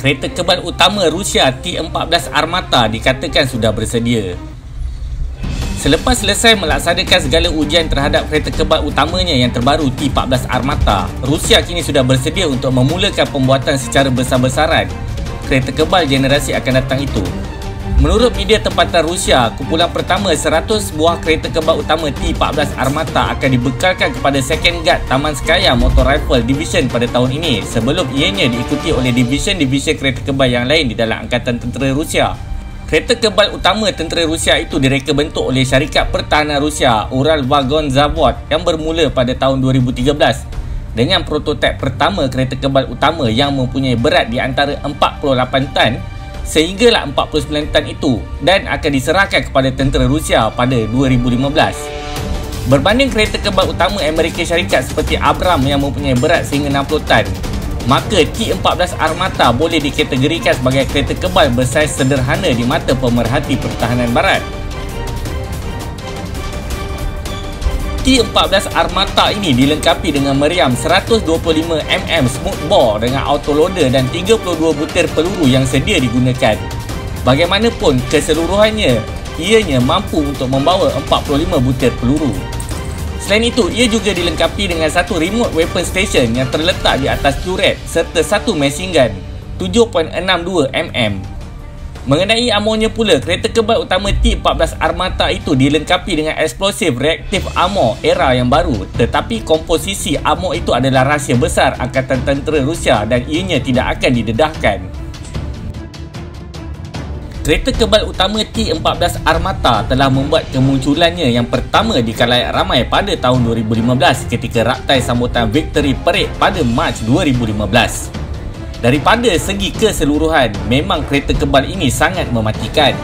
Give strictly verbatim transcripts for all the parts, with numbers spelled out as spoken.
kereta kebal utama Rusia T fourteen Armata dikatakan sudah bersedia. Selepas selesai melaksanakan segala ujian terhadap kereta kebal utamanya yang terbaru T fourteen Armata, Rusia kini sudah bersedia untuk memulakan pembuatan secara besar-besaran kereta kebal generasi akan datang itu. Menurut media tempatan Rusia, kumpulan pertama seratus buah kereta kebal utama T fourteen Armata akan dibekalkan kepada second Guards Tamanskaya Motor Rifle Division pada tahun ini sebelum ianya diikuti oleh division-division kereta kebal yang lain di dalam Angkatan Tentera Rusia. Kereta kebal utama tentera Rusia itu direka bentuk oleh syarikat pertahanan Rusia Uralvagon Zavod yang bermula pada tahun dua ribu tiga belas dengan prototip pertama kereta kebal utama yang mempunyai berat di antara empat puluh lapan tan sehinggalah empat puluh sembilan tan itu dan akan diserahkan kepada tentera Rusia pada dua ribu lima belas. Berbanding kereta kebal utama Amerika Syarikat seperti Abrams yang mempunyai berat sehingga enam puluh tan, maka T fourteen Armata boleh dikategorikan sebagai kereta kebal bersaiz sederhana di mata pemerhati pertahanan barat. T fourteen Armata ini dilengkapi dengan meriam seratus dua puluh lima milimeter smoothbore dengan autoloader dan tiga puluh dua butir peluru yang sedia digunakan. Bagaimanapun keseluruhannya, ianya mampu untuk membawa empat puluh lima butir peluru. Selain itu, ia juga dilengkapi dengan satu remote weapon station yang terletak di atas turret serta satu machine gun tujuh titik enam dua milimeter. Mengenai armornya pula, kereta kebal utama T fourteen Armata itu dilengkapi dengan explosive reactive armor era yang baru, tetapi komposisi armor itu adalah rahsia besar Angkatan Tentera Rusia dan ianya tidak akan didedahkan. Kereta kebal utama T fourteen Armata telah membuat kemunculannya yang pertama di khalayak ramai pada tahun dua ribu lima belas ketika raktai sambutan Victory Parade pada Mac dua ribu lima belas. Daripada segi keseluruhan, memang kereta kebal ini sangat mematikan.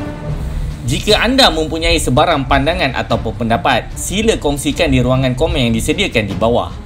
Jika anda mempunyai sebarang pandangan atau pendapat, sila kongsikan di ruangan komen yang disediakan di bawah.